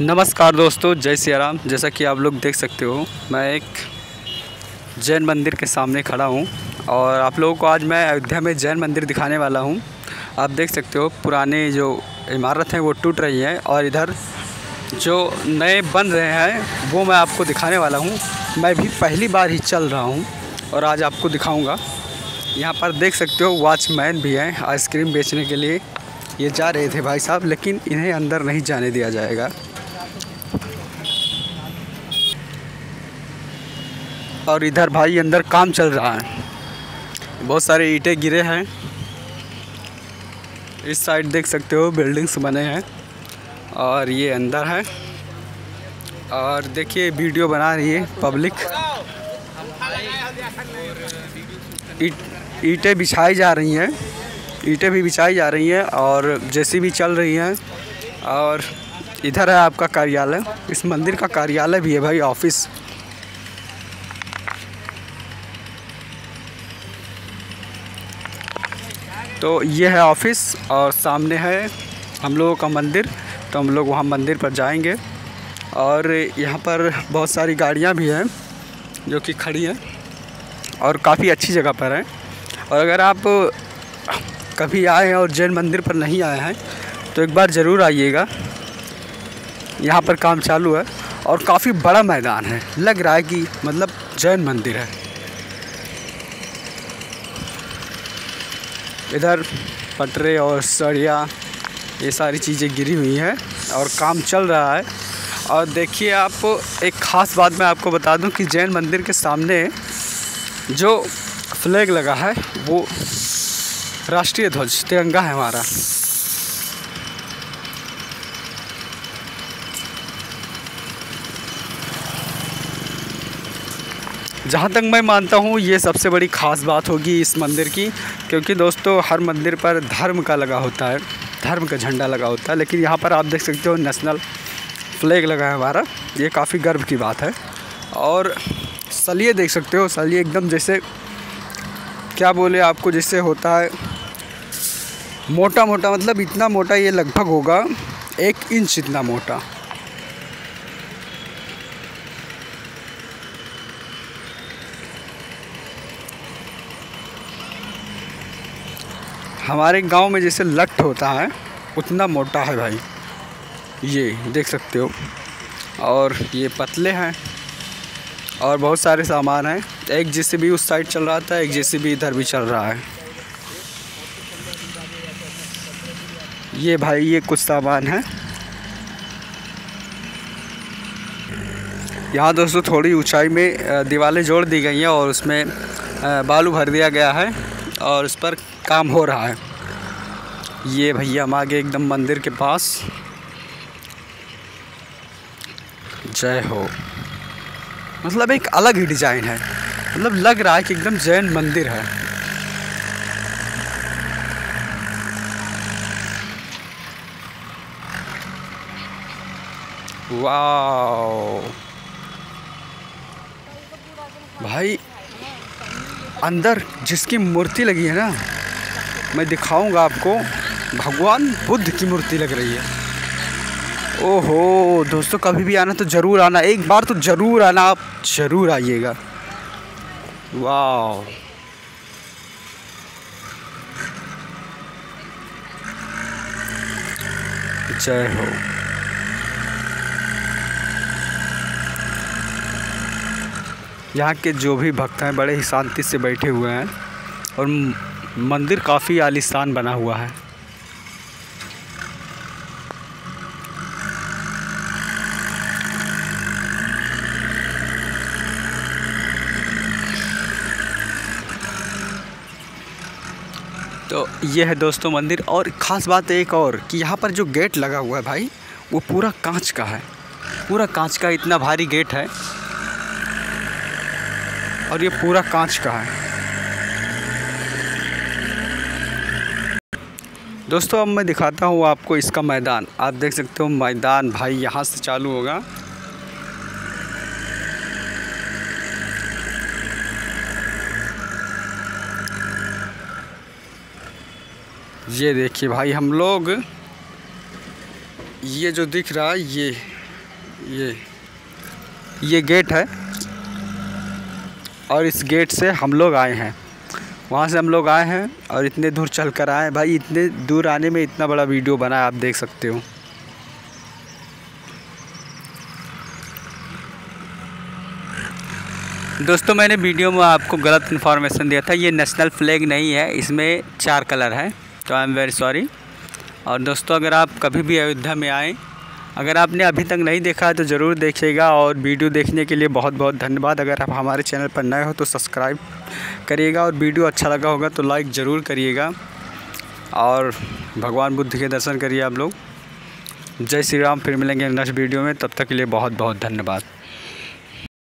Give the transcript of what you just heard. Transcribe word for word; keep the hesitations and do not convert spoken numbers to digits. नमस्कार दोस्तों, जय सिया राम। जैसा कि आप लोग देख सकते हो, मैं एक जैन मंदिर के सामने खड़ा हूँ और आप लोगों को आज मैं अयोध्या में जैन मंदिर दिखाने वाला हूँ। आप देख सकते हो पुराने जो इमारत हैं वो टूट रही हैं और इधर जो नए बन रहे हैं वो मैं आपको दिखाने वाला हूँ। मैं भी पहली बार ही चल रहा हूँ और आज आपको दिखाऊँगा। यहाँ पर देख सकते हो वॉचमैन भी हैं आइसक्रीम बेचने के लिए। ये जा रहे थे भाई साहब, लेकिन इन्हें अंदर नहीं जाने दिया जाएगा। और इधर भाई अंदर काम चल रहा है, बहुत सारे ईंटें गिरे हैं। इस साइड देख सकते हो बिल्डिंग्स बने हैं और ये अंदर है। और देखिए वीडियो बना रही है पब्लिक। ईंटें बिछाई जा रही हैं, ईंटें भी बिछाई जा रही हैं और जेसीबी चल रही हैं। और इधर है आपका कार्यालय, इस मंदिर का कार्यालय भी है भाई, ऑफिस। तो ये है ऑफिस और सामने है हम लोगों का मंदिर। तो हम लोग वहाँ मंदिर पर जाएंगे। और यहाँ पर बहुत सारी गाड़ियाँ भी हैं जो कि खड़ी हैं और काफ़ी अच्छी जगह पर हैं। और अगर आप कभी आए और जैन मंदिर पर नहीं आए हैं तो एक बार ज़रूर आइएगा। यहाँ पर काम चालू है और काफ़ी बड़ा मैदान है, लग रहा है कि मतलब जैन मंदिर है। इधर पटरे और सड़िया ये सारी चीज़ें गिरी हुई हैं और काम चल रहा है। और देखिए, आप एक ख़ास बात मैं आपको बता दूं कि जैन मंदिर के सामने जो फ्लैग लगा है वो राष्ट्रीय ध्वज तिरंगा है हमारा। जहाँ तक मैं मानता हूँ ये सबसे बड़ी ख़ास बात होगी इस मंदिर की, क्योंकि दोस्तों हर मंदिर पर धर्म का लगा होता है, धर्म का झंडा लगा होता है, लेकिन यहाँ पर आप देख सकते हो नेशनल फ्लैग लगा है हमारा। ये काफ़ी गर्व की बात है। और सलिए देख सकते हो, सलिए एकदम जैसे क्या बोले आपको, जैसे होता है मोटा मोटा, मतलब इतना मोटा, ये लगभग होगा एक इंच इतना मोटा। हमारे गांव में जैसे लट्ठ होता है उतना मोटा है भाई, ये देख सकते हो। और ये पतले हैं और बहुत सारे सामान हैं। एक जेसीबी उस साइड चल रहा था, एक जेसीबी इधर भी चल रहा है। ये भाई ये कुछ सामान है। यहाँ दोस्तों थोड़ी ऊंचाई में दीवारें जोड़ दी गई हैं और उसमें बालू भर दिया गया है और उस पर काम हो रहा है। ये भैया हम आगे एकदम मंदिर के पास। जय हो, मतलब एक अलग ही डिज़ाइन है, मतलब लग रहा है कि एकदम जैन मंदिर है। वाह भाई, अंदर जिसकी मूर्ति लगी है ना, मैं दिखाऊंगा आपको, भगवान बुद्ध की मूर्ति लग रही है। ओहो दोस्तों, कभी भी आना तो ज़रूर आना, एक बार तो ज़रूर आना, आप ज़रूर आइएगा। वाह, जय हो। यहाँ के जो भी भक्त हैं बड़े ही शांति से बैठे हुए हैं और मंदिर काफ़ी आलीशान बना हुआ है। तो ये है दोस्तों मंदिर। और ख़ास बात एक और कि यहाँ पर जो गेट लगा हुआ है भाई वो पूरा कांच का है, पूरा कांच का, इतना भारी गेट है और ये पूरा कांच का है। दोस्तों अब मैं दिखाता हूँ आपको इसका मैदान। आप देख सकते हो मैदान भाई यहाँ से चालू होगा। ये देखिए भाई, हम लोग ये जो दिख रहा है ये ये ये गेट है और इस गेट से हम लोग आए हैं, वहाँ से हम लोग आए हैं और इतने दूर चल कर आए। भाई इतने दूर आने में इतना बड़ा वीडियो बना है, आप देख सकते हो। दोस्तों मैंने वीडियो में आपको गलत इन्फॉर्मेशन दिया था, ये नेशनल फ्लैग नहीं है, इसमें चार कलर है, तो आई एम वेरी सॉरी। और दोस्तों अगर आप कभी भी अयोध्या में आएँ, अगर आपने अभी तक नहीं देखा है तो ज़रूर देखिएगा। और वीडियो देखने के लिए बहुत बहुत धन्यवाद। अगर आप हमारे चैनल पर नए हो तो सब्सक्राइब करिएगा और वीडियो अच्छा लगा होगा तो लाइक ज़रूर करिएगा और भगवान बुद्ध के दर्शन करिए आप लोग। जय श्री राम। फिर मिलेंगे नेक्स्ट वीडियो में, तब तक के लिए बहुत बहुत धन्यवाद।